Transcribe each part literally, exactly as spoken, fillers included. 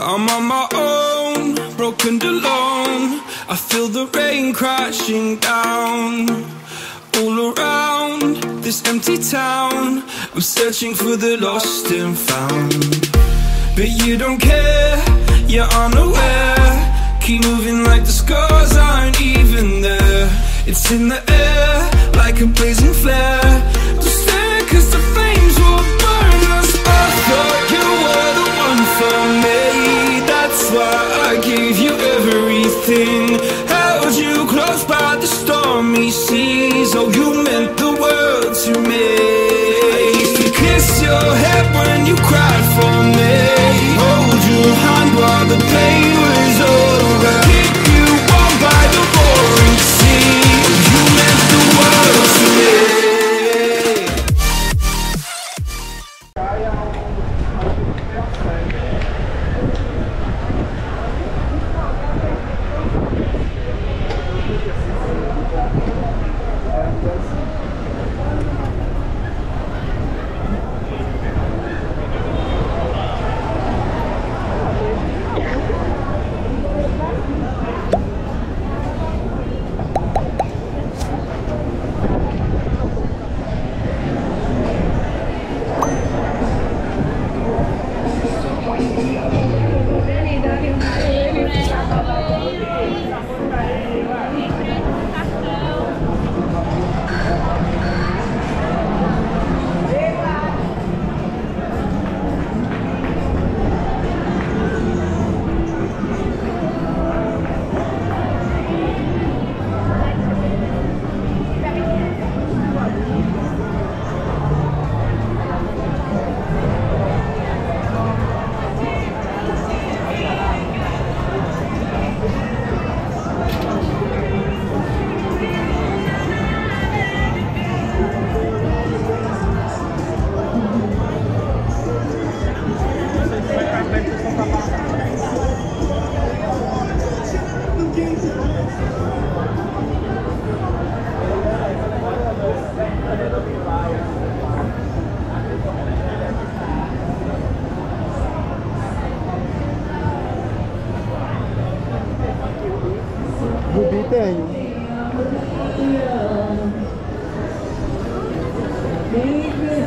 I'm on my own, broken and alone. I feel the rain crashing down all around this empty town. I'm searching for the lost and found, but you don't care, you're unaware. Keep moving like the scars aren't even there. It's in the air, like a blazing flare. Just stare, cause the flames will burn us. I thought you were the one for me, that's why I gave you everything. Held you close by the stormy seas, oh, you meant the world to me. I used to kiss your head when you cried for me, hold your hand while the pain was over, keep you warm by the roaring sea. You meant the world to me. It's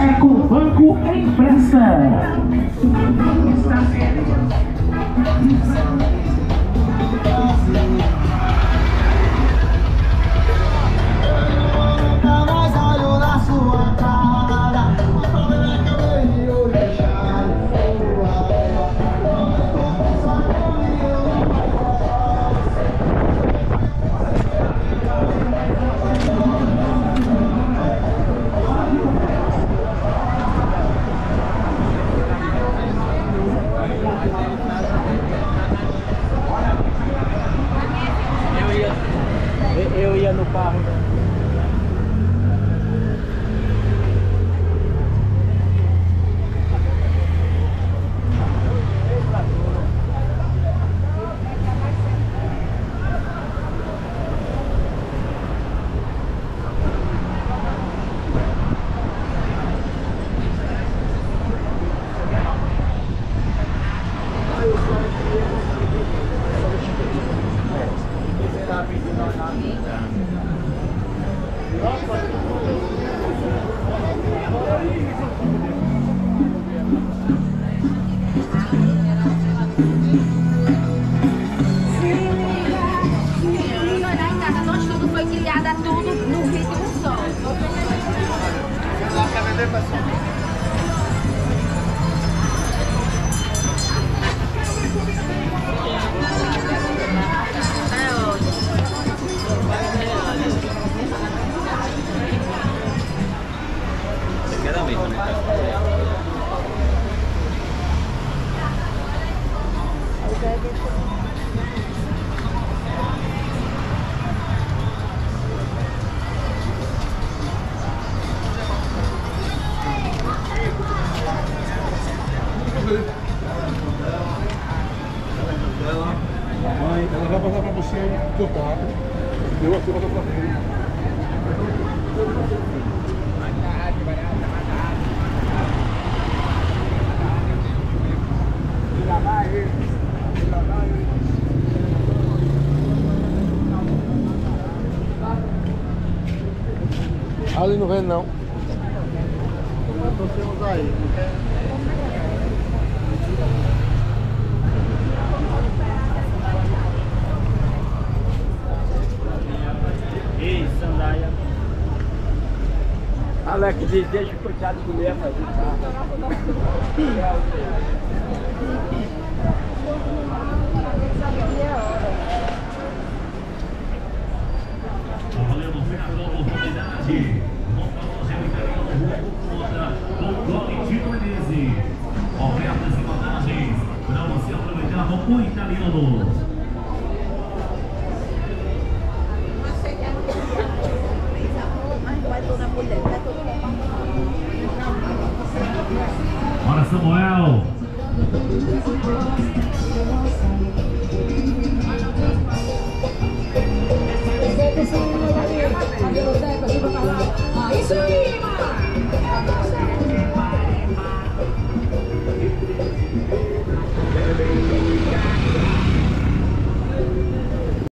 Ecobanco Empresta. Eu ia no carro. Ali não vem não. Nós aí. Ei, sandália. Alex diz, deixa o coitado comer pra gente. O italiano. Bora, Samuel.